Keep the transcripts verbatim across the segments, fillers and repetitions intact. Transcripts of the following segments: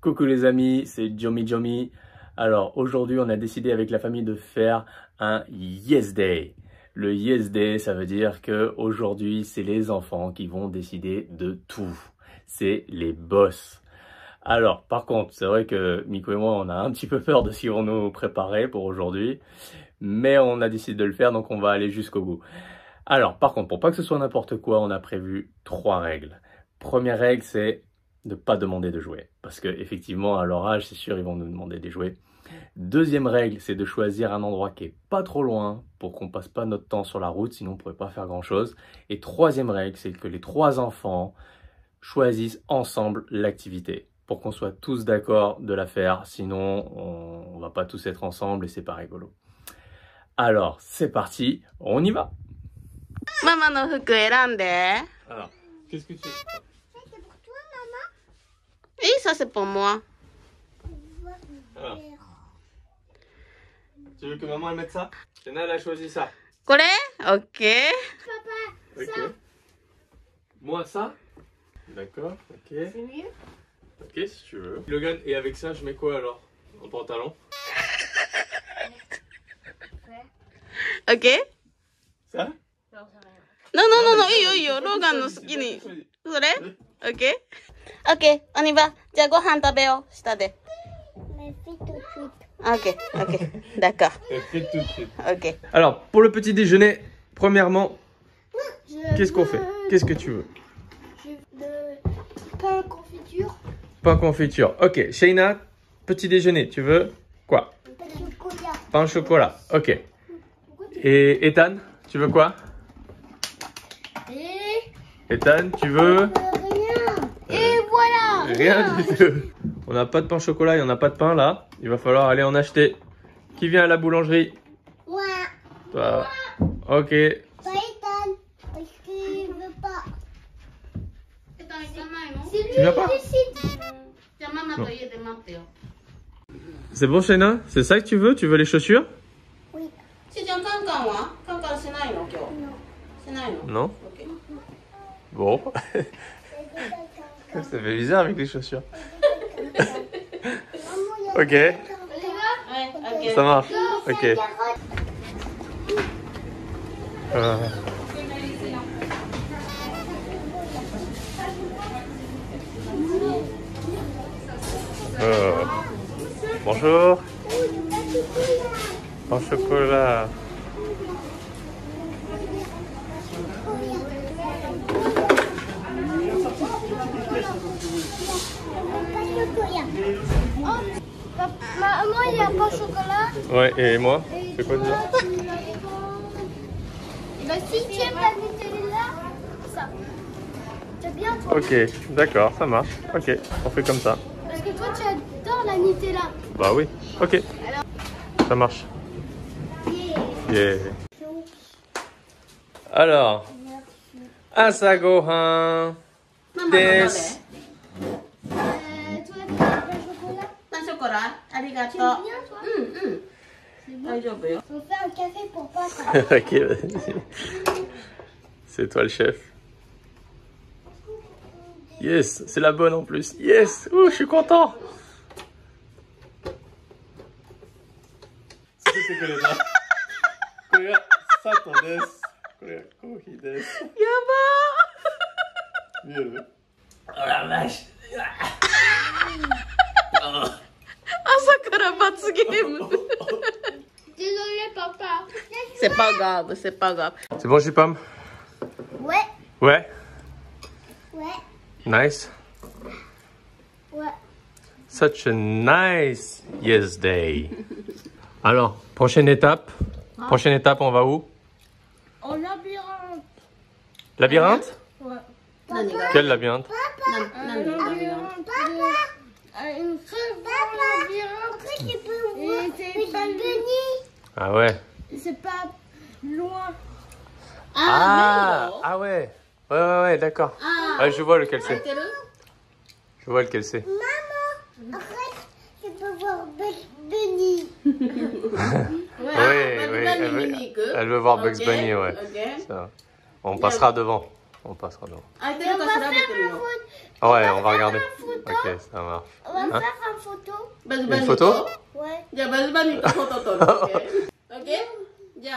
Coucou les amis, c'est Jomi Jomi. Alors aujourd'hui on a décidé avec la famille de faire un Yes Day. Le Yes Day, ça veut dire que aujourd'hui c'est les enfants qui vont décider de tout. C'est les boss. Alors par contre, c'est vrai que Miko et moi on a un petit peu peur de ce qu'ils vont nous préparer pour aujourd'hui. Mais on a décidé de le faire, donc on va aller jusqu'au bout. Alors par contre, pour pas que ce soit n'importe quoi, on a prévu trois règles. Première règle, c'est de ne pas demander de jouer. Parce qu'effectivement, à leur âge, c'est sûr, ils vont nous demander des jouets. Deuxième règle, c'est de choisir un endroit qui n'est pas trop loin pour qu'on ne passe pas notre temps sur la route, sinon on ne pourrait pas faire grand-chose. Et troisième règle, c'est que les trois enfants choisissent ensemble l'activité pour qu'on soit tous d'accord de la faire. Sinon, on ne va pas tous être ensemble et c'est pas rigolo. Alors, c'est parti, on y va. Maman, no fuku, erande. Alors, qu'est-ce que tu veux? Et ça, c'est pour moi. Alors. Tu veux que maman elle mette ça? Lena, elle a choisi ça. Quoi? Ok. Papa, ça. Okay. Moi, ça? D'accord, ok. C'est mieux? Ok, si tu veux. Logan, et avec ça, je mets quoi alors? En pantalon? Ok. Ça? Non, non, non, non, il y a, il y a. Logan, no skinny. Ça? Ok. OK, on y va.じゃあご飯食べよう、下で。OK, OK, d'accord. OK. Alors, pour le petit déjeuner, premièrement, qu'est-ce qu'on fait? Qu'est-ce que tu veux? Je veux pain confiture. Pain confiture. OK, Shayna, petit déjeuner, tu veux quoi? Pain chocolat. Pain chocolat. OK. Et Ethan, tu veux quoi? Et Ethan, tu veux? Rien du tout. On n'a pas de pain chocolat et on n'a pas de pain là. Il va falloir aller en acheter. Qui vient à la boulangerie? Ouais. Toi. Ouais. Ok. Pas Ethan, parce qu'il veut pas. Ethan, il est tu viens pas? C'est bon, Shayna? C'est ça que tu veux? Tu veux les chaussures? Oui. Non. Non. Okay. Bon. Ça fait bizarre avec les chaussures. Ok. Ça marche. Ok. Euh... Euh... Bonjour. En chocolat. Maman, il y a pas de chocolat. Ouais, et moi? C'est quoi déjà? Bah si tu aimes la Nutella, ça. C'est bien toi. Ok, d'accord, ça marche. Ok, on fait comme ça. Parce que toi tu adores la Nutella. Bah oui, ok. Alors... Ça marche. Yeah. Yeah. Alors, Asagohan. Des. Merci. On fait un café pour papa. Ok, vas-y. C'est toi le chef. Yes, c'est la bonne en plus. Yes, ouh, je suis content. Oh la vache. Désolé papa. C'est pas grave, c'est pas grave. C'est bon, j'ai pomme? Ouais. Ouais. Ouais. Nice. Ouais. Such a nice yes day. Alors, prochaine étape. Ah. Prochaine étape, on va où? Au labyrinthe. Labyrinthe? Ouais. Papa. Quel labyrinthe? Papa. Euh, labyrinthe. Labyrinthe. Papa. Une ah ouais. C'est pas loin. Ah, ah ouais. Ouais ouais ouais, d'accord. Ah, ouais, je vois lequel c'est. Je vois lequel c'est. Maman, après je peux voir Bugs Bunny. Ouais, ouais, ouais, elle veut voir Bugs Bunny, ouais. Okay. Ça. On passera devant. On passe quand même. Ah, t'es là, t'as fait là, mais t'es là. Ah ouais, on va regarder. Ok, ça marche. On va faire une photo. Une photo? Ouais. Ja, Bugs Bunny, une photo. Ok. Ok? Ja.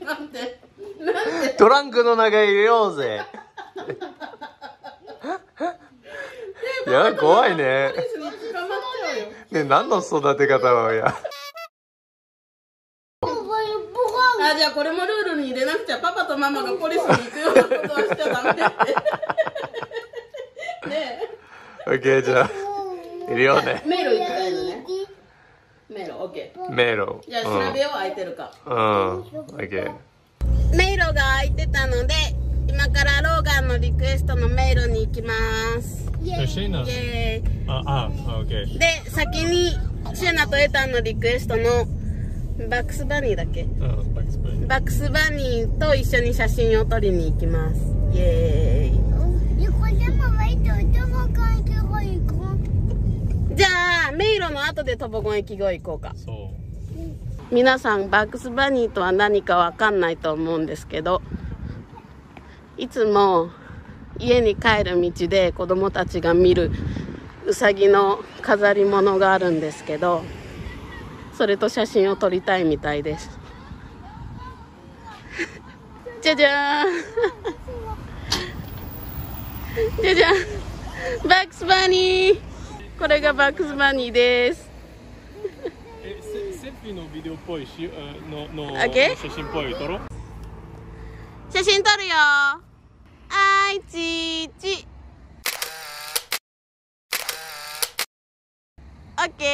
なんでなんでトランクの中入れようぜ。いや、怖いね。ね、何の育て方はや。あ、じゃあこれもルールに入れなくちゃ、パパとママがポリスに行くようなことはしちゃダメって。ねえ。オッケー、じゃあ入れようね。迷路行くからね。迷路、オッケー。迷路。じゃあ調べよう、空いてるか。うん、オッケー。迷路が空いてたので、今からローガンのリクエストの迷路に行きます。イエーイ。あ、あ、オッケー。で、先にシェナとエタンのリクエストのバックスバニーだっけ？バックスバニーと一緒に写真を撮りに行きます。イエーイ。じゃあ迷路の後でトボゴン駅越え行こうか。そう。皆さんバックスバニーとは何かわかんないと思うんですけど、いつも家に帰る道で子供たちが見るウサギの飾り物があるんですけど、それと写真を撮りたいみたいです。じゃじゃーん。じゃじゃん。バックスバニー。これがバックスバニーです。セッピのビデオっぽいし、のの写真っぽい撮ろう。写真撮るよ。あいちち。オッケー。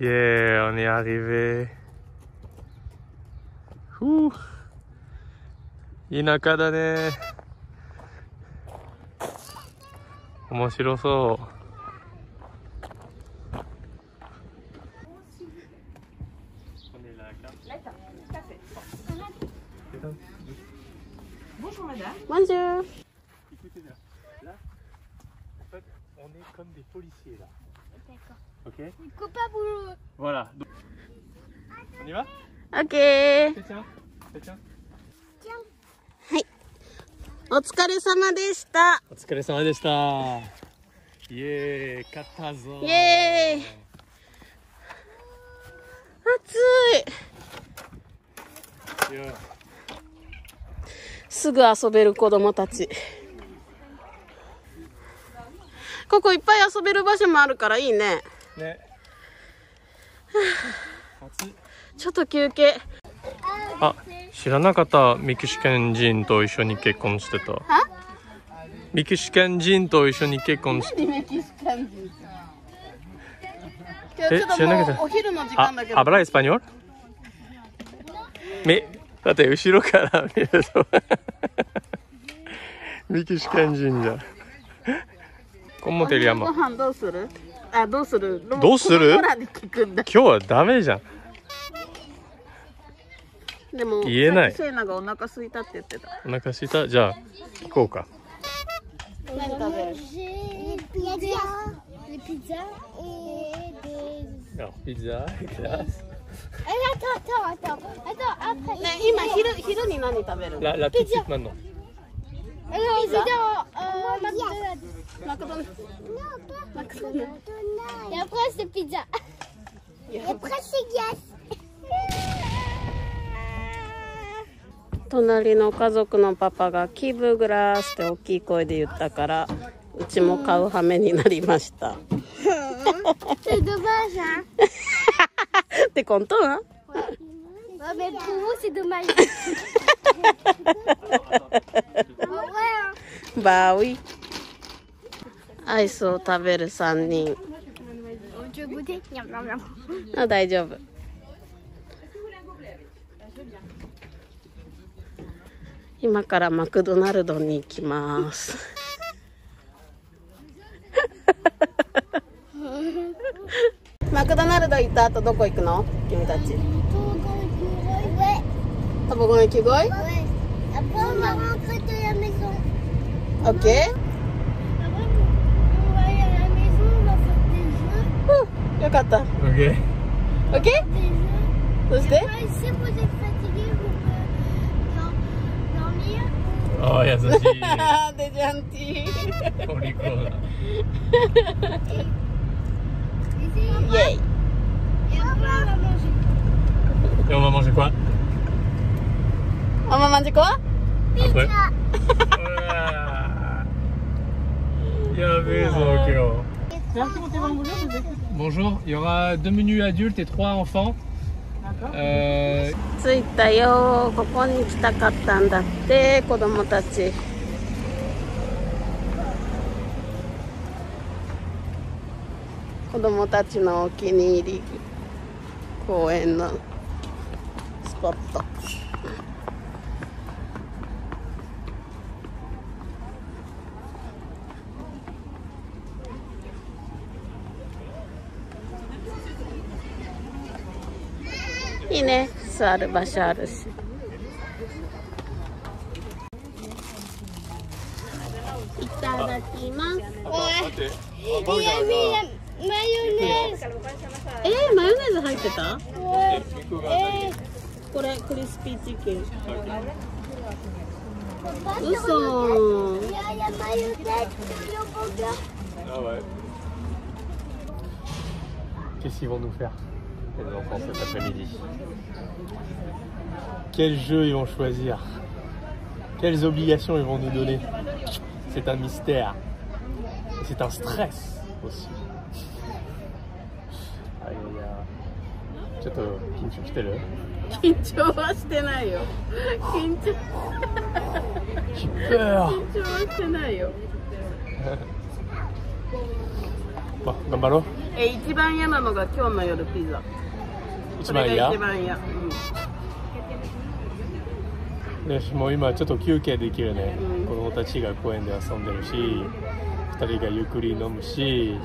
イエーイ、on est arrivé。ふう。田舎だね。面白そう。お疲れ様でした。お疲れ様でした。イエーイ、勝ったぞ。イエーイ。暑い。いや。すぐ遊べる子供たち。ここいっぱい遊べる場所もあるからいいね。ね。暑い。ちょっと休憩。あ、知らなかった。メキシカン人と一緒に結婚してた。メキシカン人と一緒に結婚してた。メキシカン人。え、知らなかった。お昼の時間だけど。あ、habla español？め、だって後ろから見るとメキシカン人じゃん。¿Cómo te llamas？ご飯どうする？あ、どうする？どうする？今日はダメじゃん。でも言えない。セイナがお腹空いたって言ってた。お腹空いた。じゃあ聞こうか。何食べる？ピザ。ピザ。今昼昼に何食べる？ラピザ。マクドナルド。マクドナルド。やっぱりピザ。やっぱりピザ。隣の家族のパパがキブグラスって大きい声で言ったから、うちも買う羽目になりました。ってコントン？バウイ。アイスを食べるさんにん。あ、大丈夫。今からマクドナルドに行きます。マクドナルド行った後どこ行くの？君たち。トボゴン駅越え？オッケー。よかった。オッケー。オッケー。そしてああ優しいデジャンティートリコだイエイEt on va manger quoi? On va manger quoi? Pizza! Bonjour, il y aura deux menus adultes et trois enfants. D'accord. Euh... 着いたよ。ここに来たかったんだって、子供たち。子供たちのお気に入り公園のスポット。いいね、座る場所あるし。いただきます。おい。いやみやみ。マヨネーズ。えー、マヨネーズ入ってた？えー、これクリスピーチキン。嘘。Qu'est-ce qu'ils vont nous faire les enfants cet après-midi? Quel jeu ils vont choisir? Quelles obligations ils vont nous donner? C'est un mystère. C'est un stress aussi.ちょっと緊張してる？緊張はしてないよ。緊張。緊張はしてないよ。ま、頑張ろう。え、一番嫌なのが今日の夜ピザ。一番嫌？一番嫌。ね、もう今ちょっと休憩できるね。うん、子供たちが公園で遊んでるし、二人がゆっくり飲むし、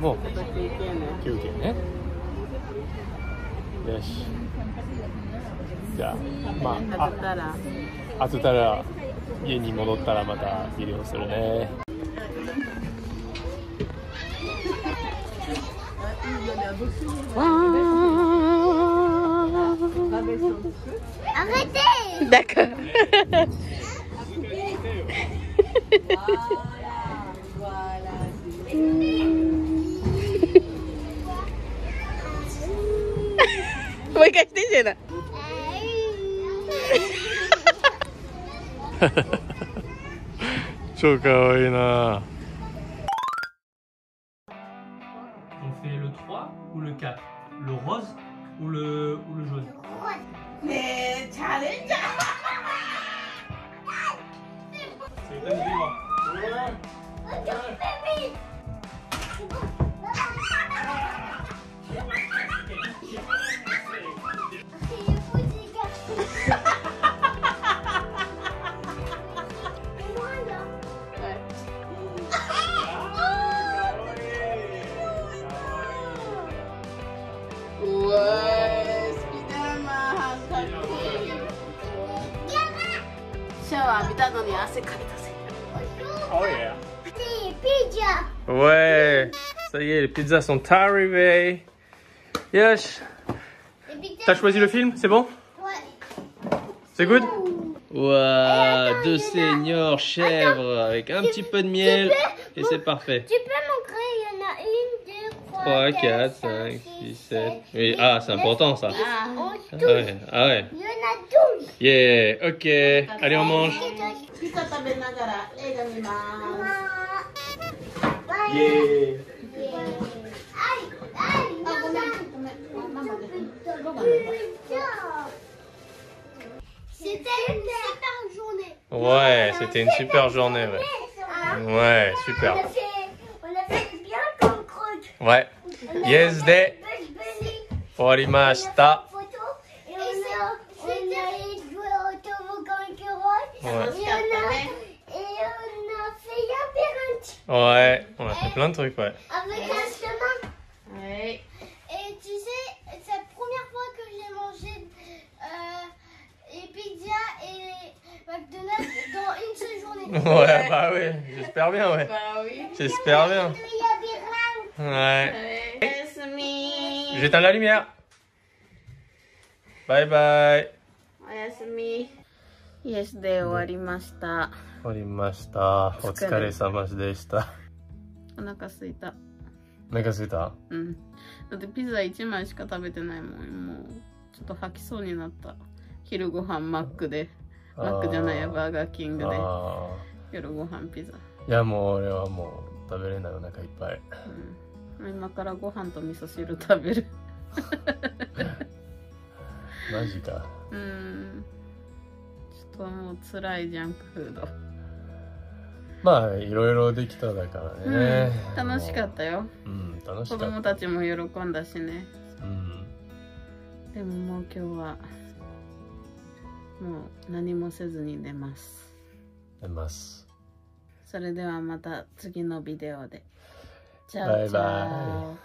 もう休憩ね。よし。じゃあ、まあ、あ、当てたら、家に戻ったらまたビデオするね。だから。もう一回してんじゃない。超かわいいな。ねえ、チャレンジャー。Ouais, ça y est, les pizzas sont arrivées. Yes. T'as choisi le film, c'est bon? Ouais. C'est good? Waouh, deux seniors chèvres avec un petit peu de miel et c'est parfait. Tu peux montrer, il y en a une, deux, trois, quatre, cinq, six, sept. Oui, ah, c'est important ça. Ah ouais, ah ouais. Il y en a douze. Yeah, ok. Allez, on mange.イエーイ。イエーイ。あい、あい、Ouais, on a fait plein de trucs, ouais. Avec un chemin. Oui. Et tu sais, c'est la première fois que j'ai mangé euh, les pizzas et les McDonald's dans une seule journée. Ouais, bah oui, j'espère bien, ouais. Bah oui. J'espère bien. Ouais. J'éteins la lumière. バイバイ。おやすみ。イエスデー終わりました。終わりました。お疲れ様でした。お腹すいた。お腹すいた？うん。だってピザいちまいしか食べてないもん。もうちょっと吐きそうになった。昼ご飯マックで。マックじゃないや、バーガーキングで。夜ご飯ピザ。いやもう俺はもう食べれない、お腹いっぱい。うん、今からご飯と味噌汁食べる。マジか。うん。ちょっともう辛いジャンクフード。まあいろいろできただからね。うん、楽しかったよ。うん、楽しかった。子供たちも喜んだしね。うん。でももう今日はもう何もせずに寝ます。寝ます。それではまた次のビデオで。じゃあバイバイ。